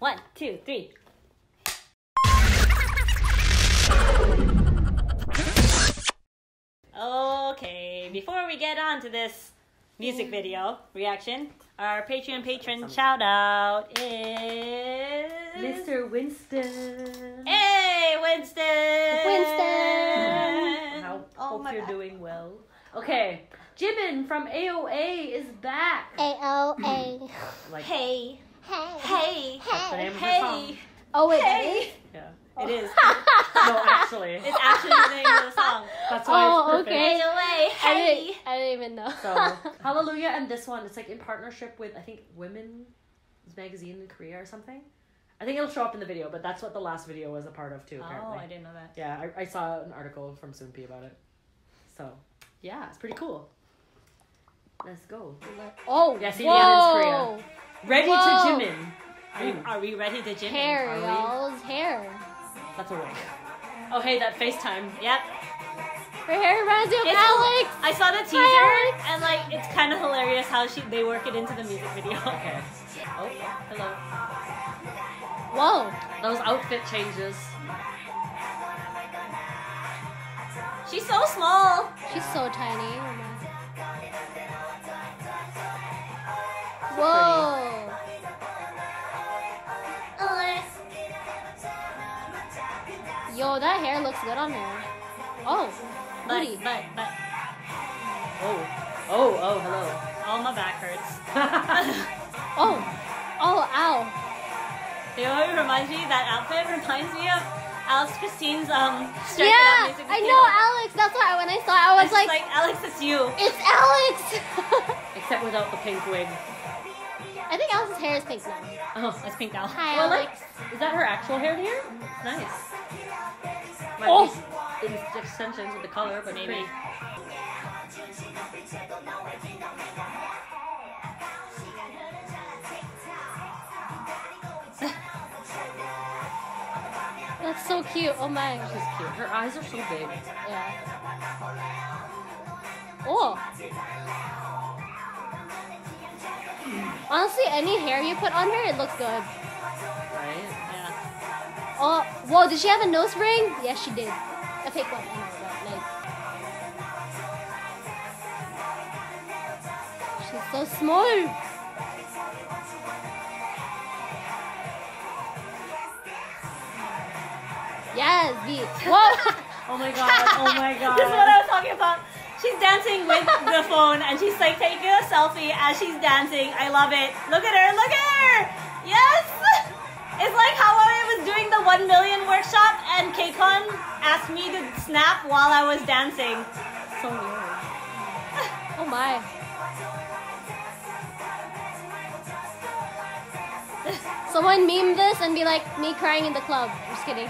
1, 2, 3. Okay, before we get on to this music video reaction, our Patreon patron shout out is Mr. Winston. Hey, Winston! Winston! I hope you're doing well. Okay, Jimin from AOA is back. AOA. Like, hey. Hey. Hey. That's the name of the song. Oh, it is? Yeah. It is. No, actually. It's actually the name of the song. That's why it's perfect. Okay. I didn't even know. So, Hallelujah, and this one, it's like in partnership with, I think, Women's Magazine in Korea or something. I think it'll show up in the video, but that's what the last video was a part of too, apparently. Oh, I didn't know that. Yeah, I saw an article from Soompi about it. So, yeah, it's pretty cool. Let's go. Oh, yeah, CDN is Korea. Ready to Jimin. Are we ready to Jimin? Hair, y'all. Hair. That's a wig. Oh, hey, that FaceTime. Yep. Her hair reminds me of Alex. I saw the teaser, and like, it's kind of hilarious how they work it into the music video. Okay. Oh, hello. Whoa. Those outfit changes. She's so small. She's so tiny. Whoa. Yo, that hair looks good on her. Oh, booty. But. Oh, hello. Oh, my back hurts. oh, ow. You know what reminds me? That outfit reminds me of Alex Christine's Yeah, music video. I know Alex. That's why when I saw it, I was like, Alex, it's you. It's Alex. Except without the pink wig. I think Alex's hair is pink now. Oh, it's pink now. Hi, Alex. Is that her actual hair? Nice. In extensions with the color, but maybe. That's so cute. Oh my. She's cute. Her eyes are so big. Yeah. Oh. Honestly, any hair you put on her, it looks good. Oh, whoa, did she have a nose ring? Yes, she did. A fake one. Like, she's so small. Yes, V. Whoa! Oh my god. This is what I was talking about. She's dancing with the phone, and she's like taking a selfie as she's dancing. I love it. Look at her. Yes! It's like how I was doing the 1 million workshop and KCON asked me to snap while I was dancing. So weird. Oh my. Someone meme this and be like, me crying in the club. Just kidding.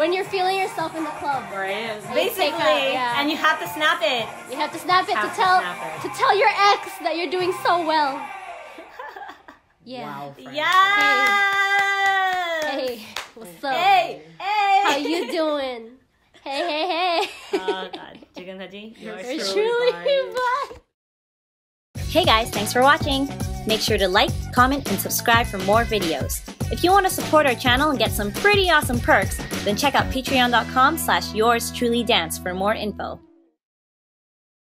When you're feeling yourself in the club. Right. Basically. Yeah. And you have to snap it. You have to snap it to tell your ex that you're doing so well. Yeah. Wow, yes. Hey. What's up? Hey. How you doing? Hey. Oh God, Chicken Haji, you're truly fine. Hey guys, thanks for watching. Make sure to like, comment, and subscribe for more videos. If you want to support our channel and get some pretty awesome perks, then check out patreon.com/yourstrulydance for more info.